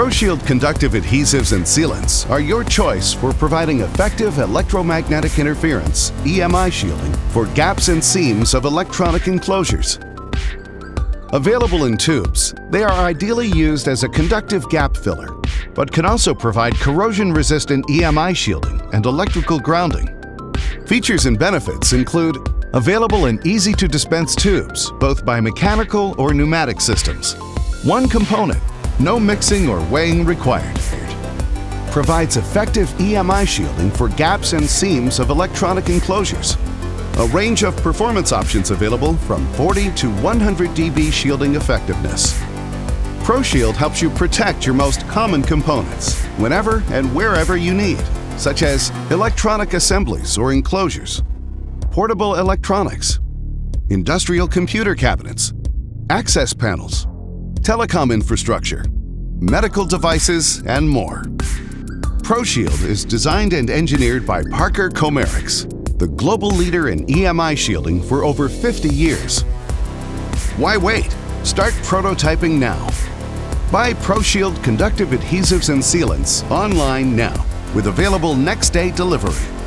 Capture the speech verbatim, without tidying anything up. ProShield conductive adhesives and sealants are your choice for providing effective electromagnetic interference, E M I shielding, for gaps and seams of electronic enclosures. Available in tubes, they are ideally used as a conductive gap filler, but can also provide corrosion-resistant E M I shielding and electrical grounding. Features and benefits include available in easy-to-dispense tubes, both by mechanical or pneumatic systems. One component, no mixing or weighing required. Provides effective E M I shielding for gaps and seams of electronic enclosures. A range of performance options available from forty to one hundred D B shielding effectiveness. ProShield helps you protect your most common components whenever and wherever you need, such as electronic assemblies or enclosures, portable electronics, industrial computer cabinets, access panels, telecom infrastructure, medical devices, and more. ProShield is designed and engineered by Parker Chomerics, the global leader in E M I shielding for over fifty years. Why wait? Start prototyping now. Buy ProShield conductive adhesives and sealants online now with available next-day delivery.